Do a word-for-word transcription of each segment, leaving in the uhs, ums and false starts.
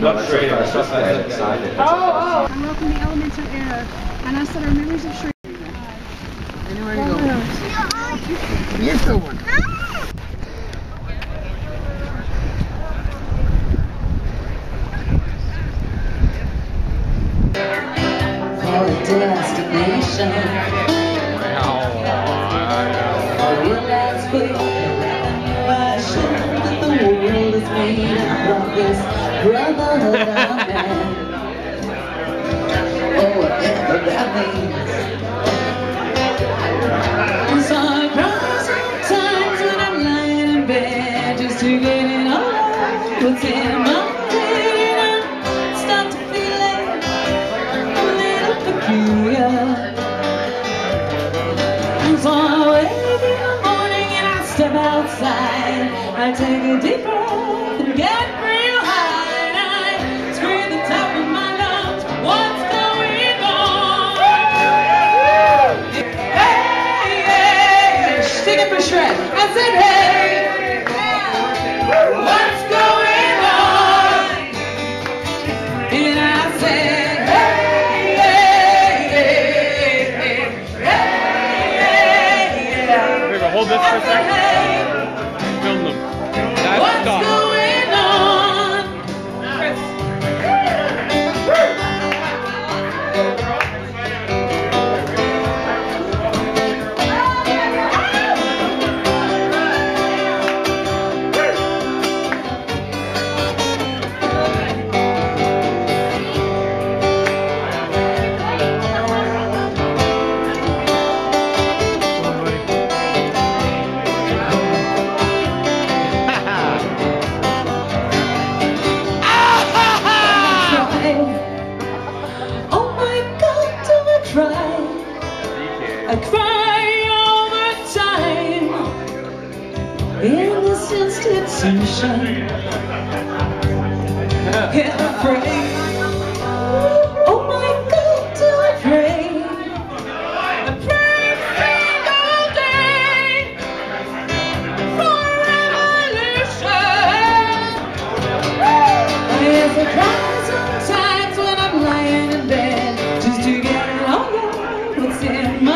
No, not Schrader. That's just that excited. Oh, oh! I welcome the elemental era, and us that are members of Shred. Anywhere you go. Here's the one. For a destination. Wow. Real life's quick around fashion, but the world is made up of this. Brotherhood of man. Oh, whatever that means. So I promise times when I'm lying in bed just to get it all out. What's in my head and I start to feel it a little peculiar. So I wake up in the morning and I step outside. I take a deep breath and get real high. Shred. I said, hey, what's going on? And I said, hey, hey, hey, hey, hey, hey, hey. Here, hold this for a second. Film them. What's going on? I cry all the time in this institution. And I pray, oh my God, do I pray? I pray all day for revolution. There's a cry sometimes when I'm lying in bed just to get along with what's in my.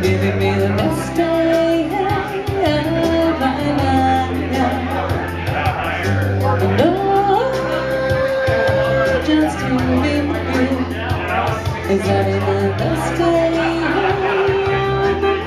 Giving me the best day of my life. And oh, just to be with you is having the best day of my life.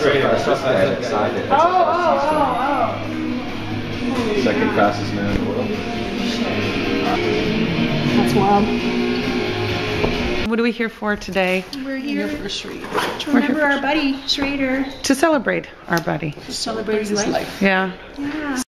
Schrader. Fastest man inside it. Oh, oh, oh, oh. Second fastest man in the world. That's wild. What are we here for today? We're here, We're here for Schrader. To remember our buddy, Schrader. To celebrate our buddy. To celebrate his life. life. Yeah. Yeah.